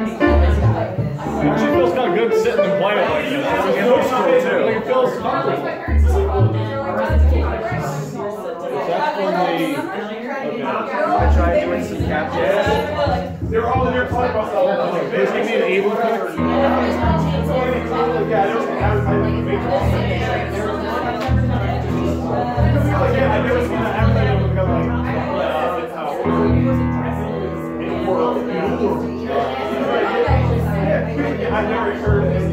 She feels kind of good sitting and playing like that. It feels I tried doing some captions. They were all in there talking about something. They gave me an able cover. Yeah, there was an advertisement. Yeah, there was an advertisement. I've never heard of this.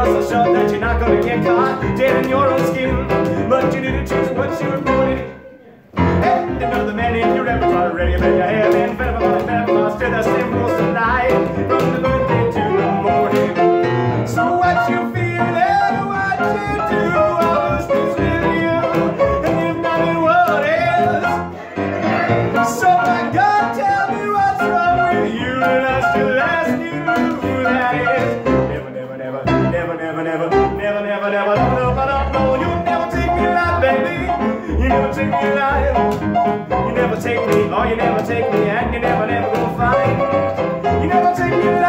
You're so sure that you're not gonna get caught dead in your own skin, but you didn't choose what you wanted. And another man in your repertoire already made your hair man fabulous to the same rules of life from the birthday to the morning. So what you feel and what you do, all those things with you, and if not, then what else? So my God, tell me what's wrong with you and us to last you who that is. Never, no, but I know you never take me alive, baby. You never take me alive. You never take me, oh, you never take me, and you never, never gonna find. You never take me alive.